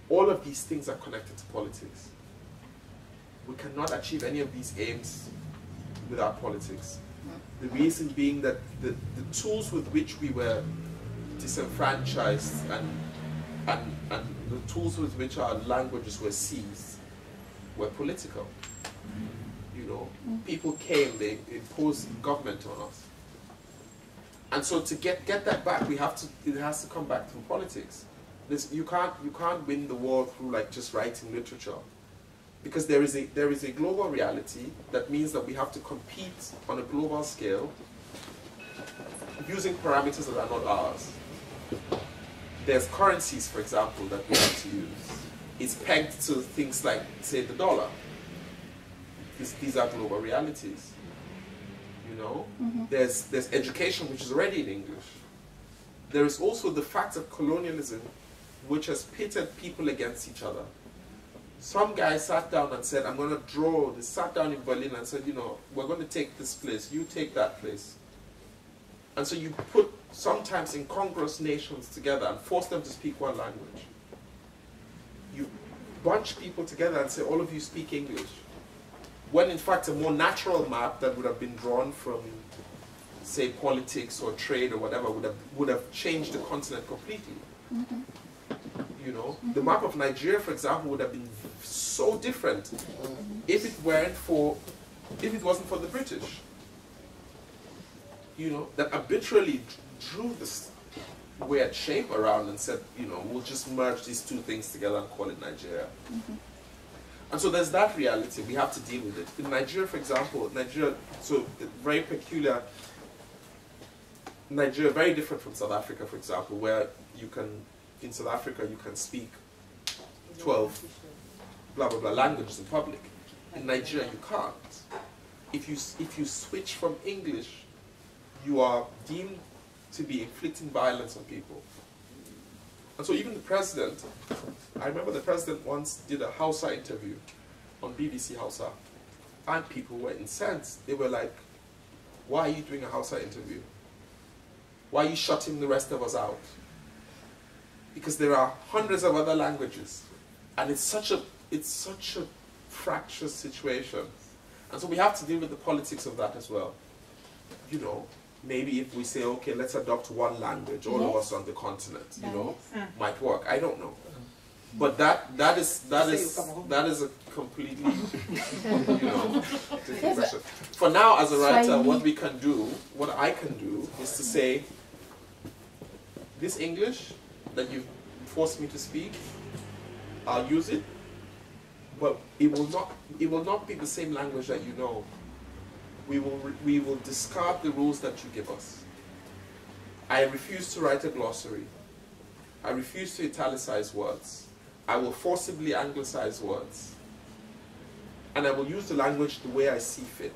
all of these things are connected to politics. We cannot achieve any of these aims with our politics. The reason being that the, the tools with which we were disenfranchised and, and, and the tools with which our languages were seized were political. You know, people came, they imposed government on us. And so to get, get that back, we have to, it has to come back through politics. This, you, can't, you can't win the war through like just writing literature. Because there is, a, there is a global reality that means that we have to compete on a global scale using parameters that are not ours. There's currencies, for example, that we have to use. It's pegged to things like, say, the dollar. This, these are global realities. You know, mm-hmm. there's, there's education which is already in English. There is also the fact of colonialism which has pitted people against each other. Some guy sat down and said, I'm going to draw. They sat down in Berlin and said, you know, we're going to take this place, you take that place. And so you put sometimes incongruous nations together and force them to speak one language. You bunch people together and say, all of you speak English. When in fact a more natural map that would have been drawn from, say, politics or trade or whatever would have, would have changed the continent completely. Mm-hmm. You know, the map of Nigeria, for example, would have been so different if it weren't for, if it wasn't for the British. You know, that arbitrarily drew this weird shape around and said, you know, we'll just merge these two things together and call it Nigeria. Mm-hmm. And so there's that reality, we have to deal with it. In Nigeria, for example, Nigeria, so very peculiar, Nigeria, very different from South Africa, for example, where you can, in South Africa, you can speak twelve blah, blah, blah languages in public. In Nigeria, you can't. If you, if you switch from English, you are deemed to be inflicting violence on people. And so even the president, I remember the president once did a Hausa interview on B B C Hausa, and people were incensed. They were like, why are you doing a Hausa interview? Why are you shutting the rest of us out? Because there are hundreds of other languages, and it's such a, it's such a fractious situation. And so we have to deal with the politics of that as well. You know, maybe if we say, okay, let's adopt one language, all yes. of us on the continent, you that know, is. might work. I don't know. But that, that is, that is, that is a completely, you know, different question. For now, as a writer, what we can do, what I can do, is to say, this English that you've forced me to speak, I'll use it, but it will not, it will not be the same language that you know. We will, we will discard the rules that you give us. I refuse to write a glossary. I refuse to italicize words. I will forcibly anglicize words. And I will use the language the way I see fit.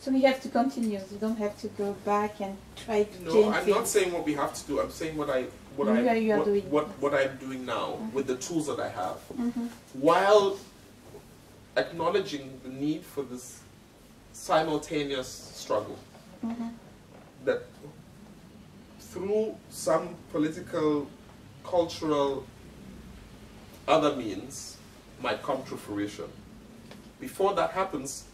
So we have to continue. We don't have to go back and try to No, I'm things. not saying what we have to do. I'm saying what I what I what, what, what what I'm doing now mm-hmm. with the tools that I have, mm-hmm. while acknowledging the need for this simultaneous struggle mm-hmm. that through some political, cultural, other means might come to fruition. Before that happens,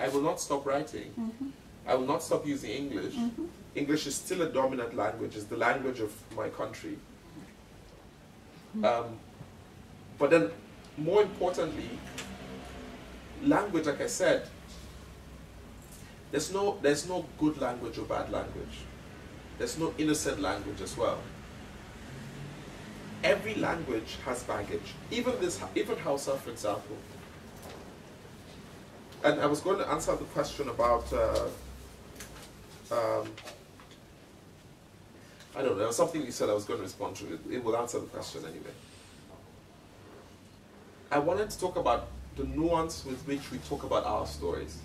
I will not stop writing. Mm-hmm. I will not stop using English. Mm-hmm. English is still a dominant language. It's the language of my country. Mm-hmm. Um, but then, more importantly, language, like I said, there's no, there's no good language or bad language. There's no innocent language as well. Every language has baggage. Even this, even Hausa, for example. And I was going to answer the question about, uh, um, I don't know, something you said I was going to respond to. It, it will answer the question anyway. I wanted to talk about the nuance with which we talk about our stories.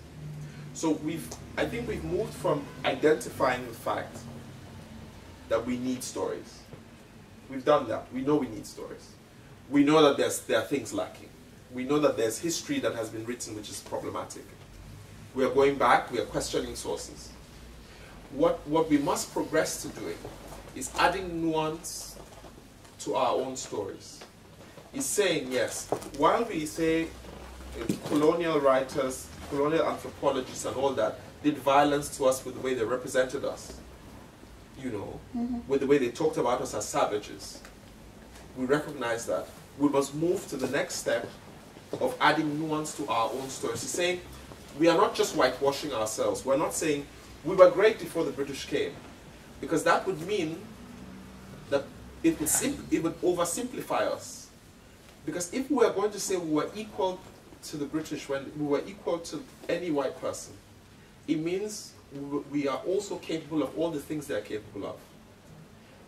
So we've, I think we've moved from identifying the fact that we need stories. We've done that. We know we need stories. We know that there's, there are things lacking. We know that there's history that has been written which is problematic. We are going back, we are questioning sources. What, what we must progress to doing is adding nuance to our own stories. It's saying, yes, while we say uh, colonial writers colonial anthropologists and all that did violence to us with the way they represented us, you know, mm-hmm. with the way they talked about us as savages. We recognize that. We must move to the next step of adding nuance to our own stories. It's saying we are not just whitewashing ourselves. We're not saying we were great before the British came, because that would mean that it would, it would oversimplify us. Because if we are going to say we were equal to the British when we were equal to any white person, it means we are also capable of all the things they are capable of.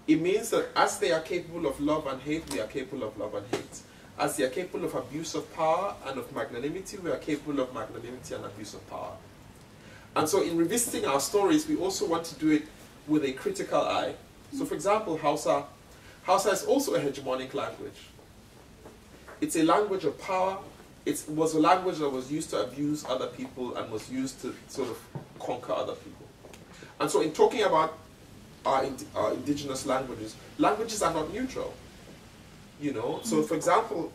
It means that as they are capable of love and hate, we are capable of love and hate. As they are capable of abuse of power and of magnanimity, we are capable of magnanimity and abuse of power. And so in revisiting our stories, we also want to do it with a critical eye. So for example, Hausa. Hausa is also a hegemonic language. It's a language of power. It was a language that was used to abuse other people and was used to sort of conquer other people. And so in talking about our, ind our indigenous languages, languages are not neutral. You know, so for example,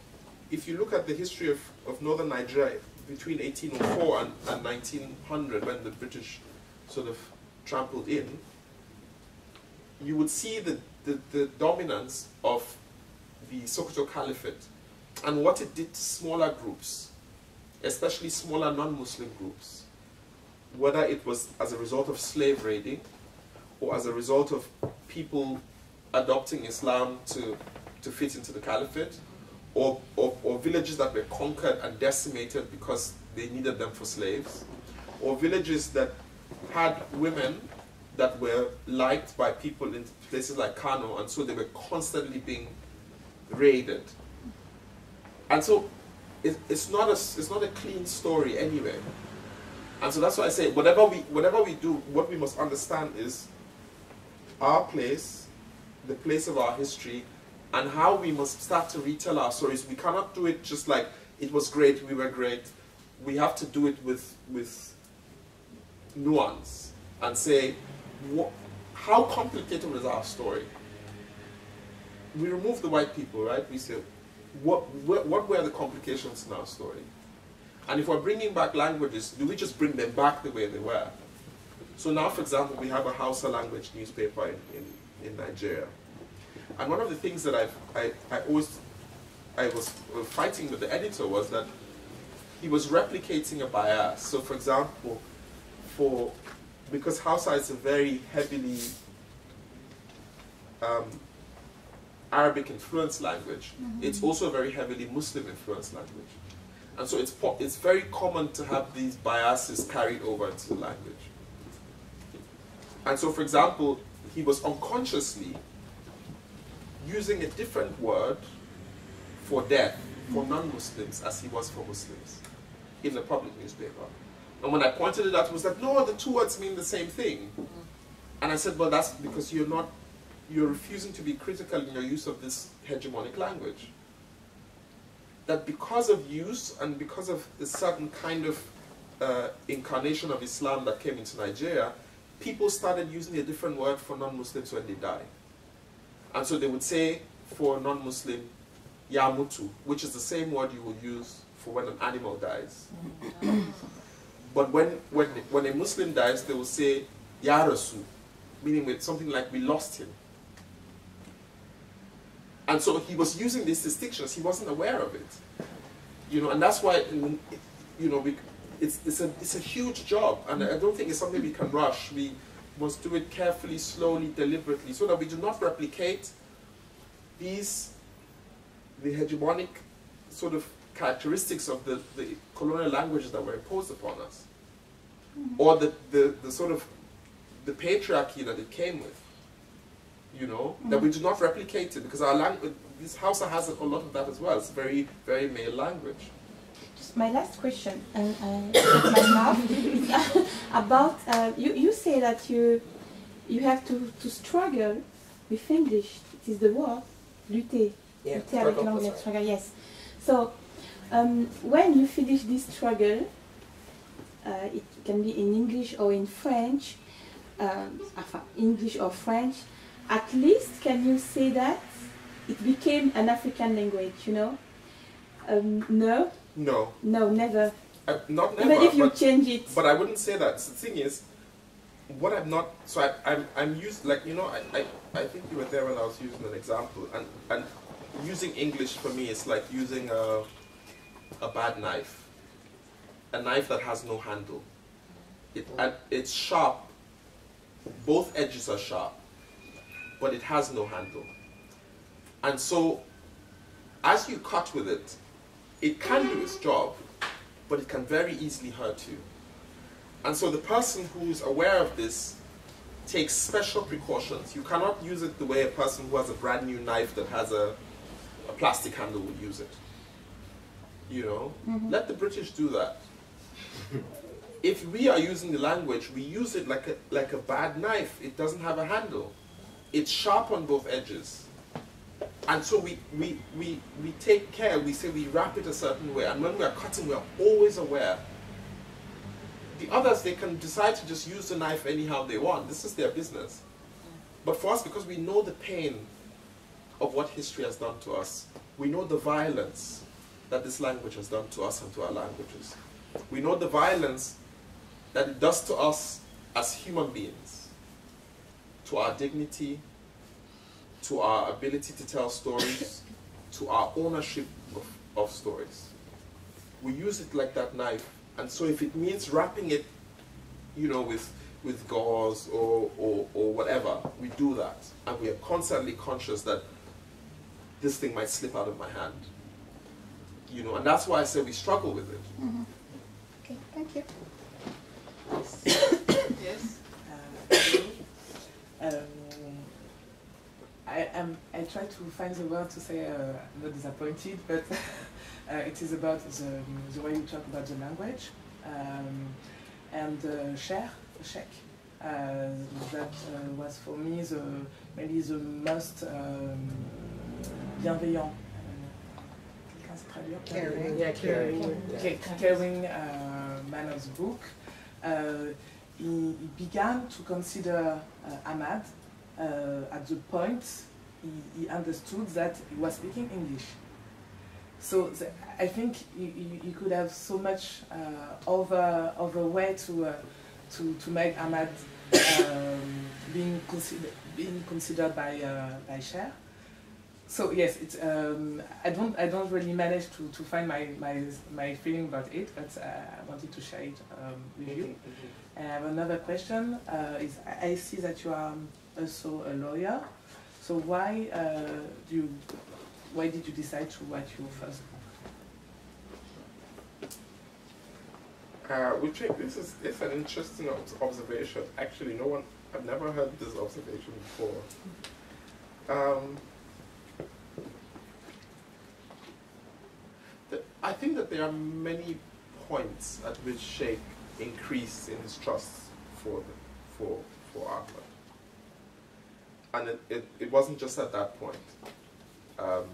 if you look at the history of, of northern Nigeria between eighteen oh four and, and nineteen hundred, when the British sort of trampled in, you would see the, the, the dominance of the Sokoto Caliphate and what it did to smaller groups, especially smaller non-Muslim groups, whether it was as a result of slave raiding or as a result of people adopting Islam to to fit into the caliphate, or, or, or villages that were conquered and decimated because they needed them for slaves, or villages that had women that were liked by people in places like Kano, and so they were constantly being raided. And so it, it's, not a, it's not a clean story anyway. And so that's why I say, whatever we, whatever we do, what we must understand is our place, the place of our history, and how we must start to retell our stories. We cannot do it just like, it was great, we were great. We have to do it with, with nuance and say, what, how complicated is our story? We remove the white people, right? We say, what, what, what were the complications in our story? And if we're bringing back languages, do we just bring them back the way they were? So now, for example, we have a Hausa language newspaper in, in, in Nigeria. And one of the things that I've, I, I always, I was fighting with the editor was that he was replicating a bias. So for example, for, because Hausa is a very heavily um, Arabic influenced language, mm-hmm. it's also a very heavily Muslim influenced language. And so it's, po it's very common to have these biases carried over into the language. And so for example, he was unconsciously using a different word for death for non-Muslims as he was for Muslims in the public newspaper. And when I pointed it out, it was like, no, the two words mean the same thing. And I said, well, that's because you're not, you're refusing to be critical in your use of this hegemonic language. That because of use and because of a certain kind of uh, incarnation of Islam that came into Nigeria, people started using a different word for non-Muslims when they died. And so they would say for a non-Muslim, yamutu, which is the same word you would use for when an animal dies. But when, when, when a Muslim dies, they will say yarasu, meaning with something like we lost him. And so he was using these distinctions. He wasn't aware of it. You know, and that's why you know, we, it's, it's, a, it's a huge job. And I don't think it's something we can rush. We, must do it carefully, slowly, deliberately, so that we do not replicate these, the hegemonic sort of characteristics of the, the colonial languages that were imposed upon us, mm-hmm. or the, the, the sort of the patriarchy that it came with, you know, mm-hmm. that we do not replicate it, because our language, this Hausa has a lot of that as well. It's very, very male language. My last question, and uh, my mouth, is about uh, you. You say that you you have to, to struggle with English. It is the word lutter, yeah, lutter avec l'anglais, struggle. Yes. So um, when you finish this struggle, uh, it can be in English or in French, um, English or French. At least, can you say that it became an African language? You know, um, no. No. No, never. I, not never. Even if you but, change it. But I wouldn't say that. So the thing is, what I'm not, so I, I'm, I'm used, like, you know, I, I, I think you were there when I was using an example, and, and using English for me is like using a, a bad knife, a knife that has no handle. It, it's sharp, both edges are sharp, but it has no handle. And so, as you cut with it, it can do its job, but it can very easily hurt you. And so the person who's aware of this takes special precautions. You cannot use it the way a person who has a brand new knife that has a, a plastic handle would use it. You know? Mm-hmm. Let the British do that. If we are using the language, we use it like a, like a bad knife. It doesn't have a handle. It's sharp on both edges. And so we, we, we, we take care, we say we wrap it a certain way, and when we are cutting, we are always aware. The others, they can decide to just use the knife anyhow they want. This is their business. But for us, because we know the pain of what history has done to us, we know the violence that this language has done to us and to our languages. We know the violence that it does to us as human beings, to our dignity, to our ability to tell stories, to our ownership of, of stories. We use it like that knife. And so if it means wrapping it, you know, with, with gauze or, or, or whatever, we do that. And we are constantly conscious that this thing might slip out of my hand. You know, and that's why I say we struggle with it. Mm-hmm. Okay, thank you. Yes. Um, um, I, um, I try to find the word to say uh, I'm not disappointed, but Uh, it is about the, the way you talk about the language, um, and uh, Sheikh, Sheikh, uh, that uh, was for me the maybe the most um, bienveillant, uh, caring, yeah, caring, caring, yeah. caring uh, man of the book. Uh, he, he began to consider uh, Ahmad uh, at the point he, he understood that he was speaking English. So the, I think you, you, you could have so much uh, other, other way to, uh, to, to make Ahmad um, being, consider, being considered by, uh, by Cher. So yes, it's, um, I, don't, I don't really manage to, to find my, my, my feeling about it, but uh, I wanted to share it um, with you. I have another question. Uh, is I see that you are also a lawyer, so why uh, do you Why did you decide to write your first book? Uh, we take, this is it's an interesting observation. Actually, no one, I've never heard this observation before. Um, the, I think that there are many points at which Sheikh increased in his trust for the, for for Arthur, and it, it it wasn't just at that point. Um,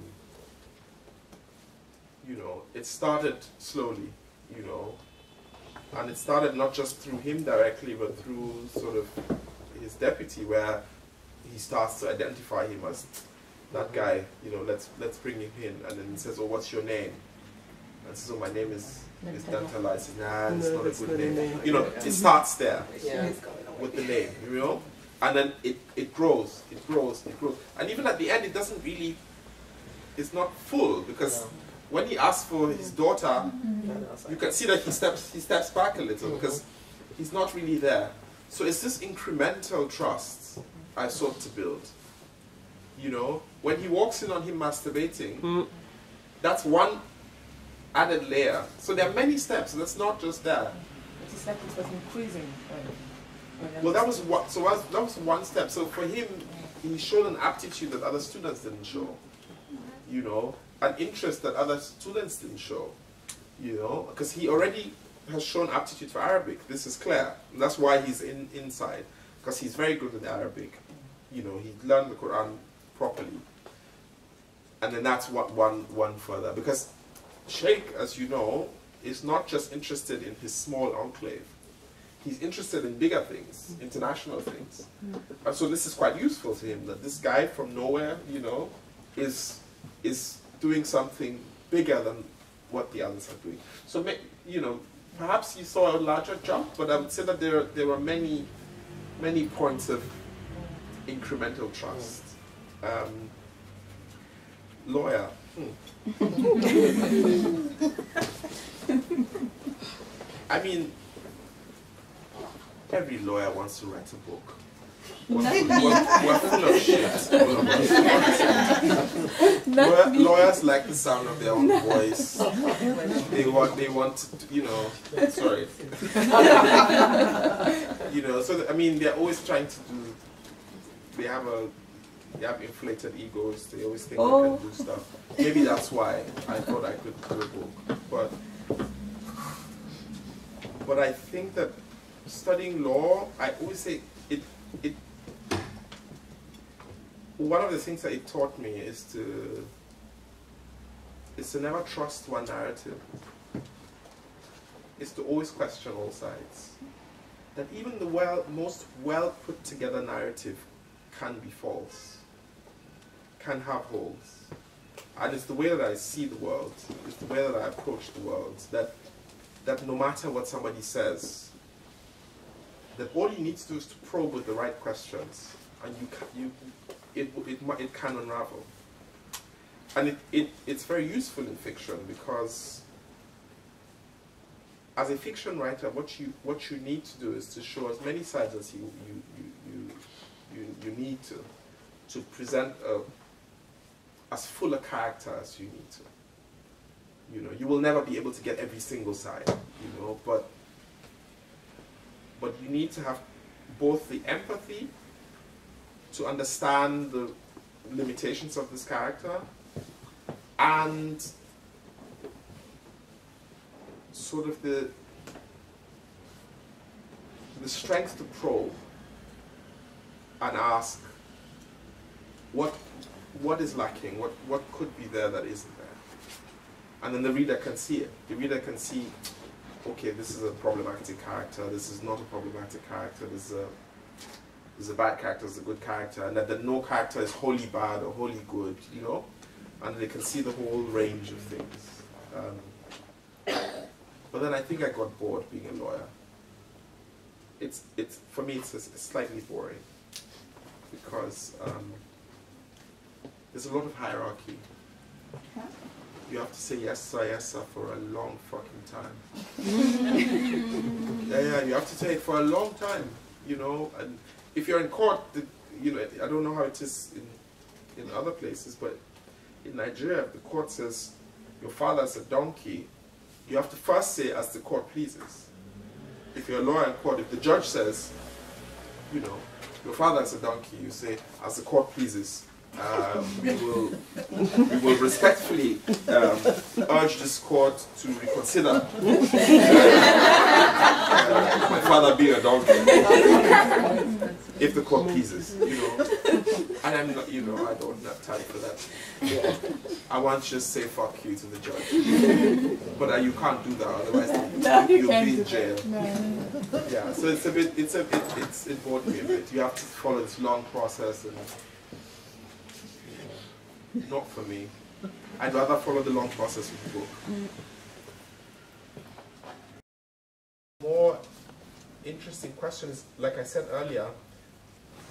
you know, it started slowly, you know, and it started not just through him directly, but through sort of his deputy, where he starts to identify him as that guy. You know, let's let's bring him in, and then he says, "Oh, what's your name?" And says, "Oh, my name is is Dantala." I say, "Nah, it's not a good name." You know, it starts there with the name, you know, and then it it grows, it grows, it grows, and even at the end, it doesn't really. It's not full because yeah. when he asks for his daughter, mm-hmm. you can see that he steps he steps back a little mm-hmm. because he's not really there. So it's this incremental trust I sought to build. You know, when he walks in on him masturbating, mm. that's one added layer. So there are many steps. That's not just there. But his steps was increasing. Well, that was one. So that was one step. So for him, he showed an aptitude that other students didn't show. You know, an interest that other students didn't show, you know, because he already has shown aptitude for Arabic. This is clear. And that's why he's in inside, because he's very good with Arabic. You know, he learned the Quran properly. And then that's what one, one further. Because Sheikh, as you know, is not just interested in his small enclave. He's interested in bigger things, international things. And so this is quite useful to him, that this guy from nowhere, you know, is... is doing something bigger than what the others are doing. So, you know, perhaps you saw a larger jump, but I would say that there, there were many, many points of incremental trust. Um, lawyer. I mean, every lawyer wants to write a book. We're, we're, we're full of shit. We're, lawyers like the sound of their own voice. They want, they want to, you know, sorry. You know, so, I mean, they're always trying to do, they have a, they have inflated egos, they always think oh. they can do stuff. Maybe that's why I thought I could do a book. But, but I think that studying law, I always say, it, it, one of the things that it taught me is to, is to never trust one narrative. It's to always question all sides. That even the well, most well put together narrative can be false, can have holes. And it's the way that I see the world, it's the way that I approach the world, that, that no matter what somebody says, that all you need to do is to probe with the right questions, and you, ca you it, it, it, it can unravel. And it, it, it's very useful in fiction, because as a fiction writer, what you, what you need to do is to show as many sides as you, you, you, you, you, you need to, to present a, as full a character as you need to. You know, you will never be able to get every single side, you know, but But you need to have both the empathy to understand the limitations of this character and sort of the, the strength to probe and ask what, what is lacking, what, what could be there that isn't there. And then the reader can see it. The reader can see, okay, this is a problematic character, this is not a problematic character, this is a, this is a bad character, this is a good character, and that, that no character is wholly bad or wholly good, you know? And they can see the whole range of things. Um, but then I think I got bored being a lawyer. It's, it's, for me, it's, it's slightly boring, because um, there's a lot of hierarchy. You have to say yes sir, yes sir for a long fucking time. yeah, yeah, you have to say it for a long time, you know. And if you're in court, the, you know, I don't know how it is in, in other places, but in Nigeria, if the court says your father's a donkey, you have to first say as the court pleases. If you're a lawyer in court, if the judge says, you know, your father's a donkey, you say as the court pleases. Um, we, will, we will respectfully um, urge this court to reconsider uh, uh, my father being a donkey, if the court pleases, you know. And I'm not, you know, I don't have time for that. Yeah. I want to just say fuck you to the judge. But uh, you can't do that, otherwise no, you, you'll be in jail. No. Yeah, so it's a bit, it's a bit, it's, it bored me a bit. You have to follow this long process and. Not for me. I'd rather follow the long process of the book. More interesting question is, like I said earlier,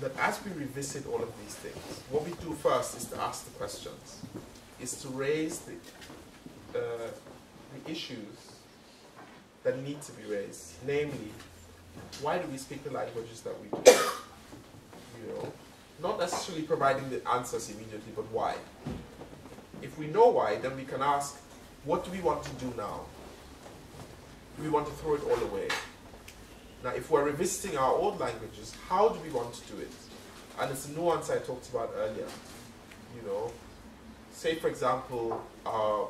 that as we revisit all of these things, what we do first is to ask the questions, is to raise the, uh, the issues that need to be raised. Namely, why do we speak the languages that we do? You know? Not necessarily providing the answers immediately, but why? If we know why, then we can ask, what do we want to do now? Do we want to throw it all away? Now, if we're revisiting our old languages, how do we want to do it? And it's a nuance I talked about earlier. You know, say, for example, our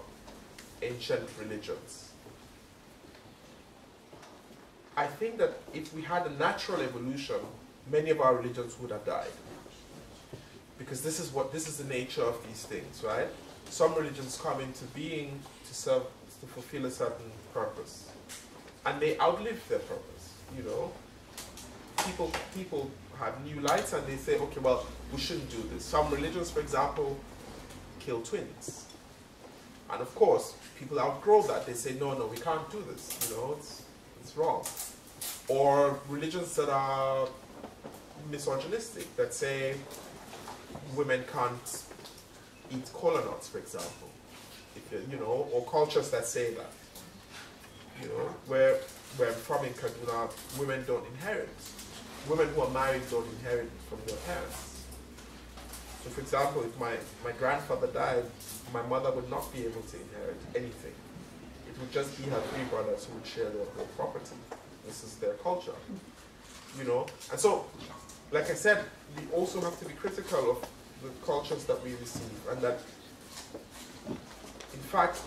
ancient religions. I think that if we had a natural evolution, many of our religions would have died. Because this is what this is the nature of these things, right? Some religions come into being to serve to fulfill a certain purpose, and they outlive their purpose. You know, people people have new lights, and they say, okay, well, we shouldn't do this. Some religions, for example, kill twins, and of course, people outgrow that. They say, no, no, we can't do this. You know, it's, it's wrong. Or religions that are misogynistic, that say women can't eat kola nuts, for example, if, you know, or cultures that say that. You know, where, where I'm from in Kaduna, women don't inherit. Women who are married don't inherit from their parents. So for example, if my, my grandfather died, my mother would not be able to inherit anything. It would just be her three brothers who would share their whole property. This is their culture, you know? And so, like I said, we also have to be critical of the cultures that we receive, and that, in fact,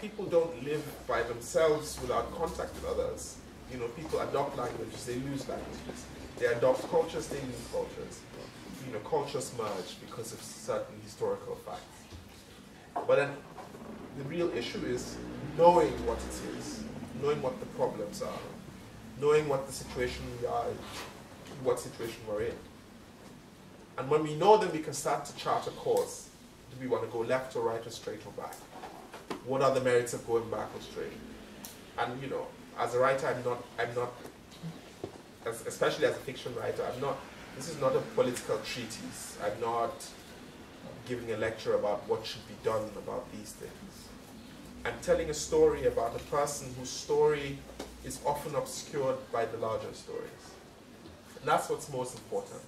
people don't live by themselves without contact with others. You know, people adopt languages, they lose languages. They adopt cultures, they lose cultures. You know, cultures merge because of certain historical facts. But then the real issue is knowing what it is, knowing what the problems are, knowing what the situation we are in, what situation we're in. And when we know them, we can start to chart a course. Do we want to go left or right or straight or back? What are the merits of going back or straight? And you know, as a writer, I'm not, I'm not, as, especially as a fiction writer, I'm not, this is not a political treatise. I'm not giving a lecture about what should be done about these things. I'm telling a story about a person whose story is often obscured by the larger stories. And that's what's most important.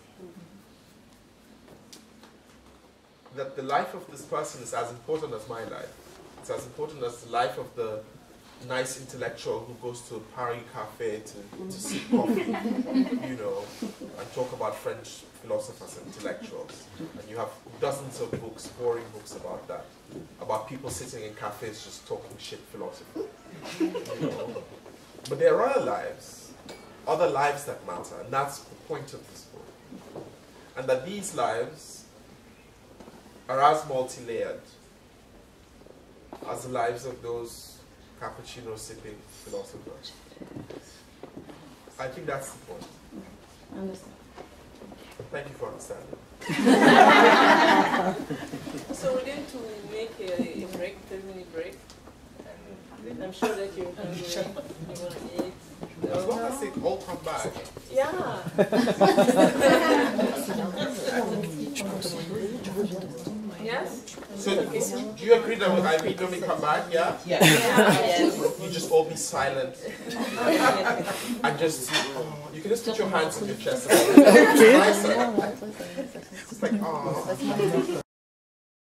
That the life of this person is as important as my life. It's as important as the life of the nice intellectual who goes to a Paris cafe to, to sip coffee, you know, and talk about French philosophers and intellectuals. And you have dozens of books, boring books about that, about people sitting in cafes just talking shit philosophy. You know. But there are other lives, other lives that matter, and that's the point of this book. And that these lives are as multi-layered as the lives of those cappuccino sipping philosophers. I think that's the point. I understand. Thank you for understanding. So we need to make a, a break, ten minute break. And I'm sure that you can do it. You want to eat. As long as it all comes back. Yeah. Yes. So, do you agree that I read when we come back? Yeah? Yeah. Yes. You just all be silent. And just, oh, you can just put your hands on your chest. Okay. It's like, oh.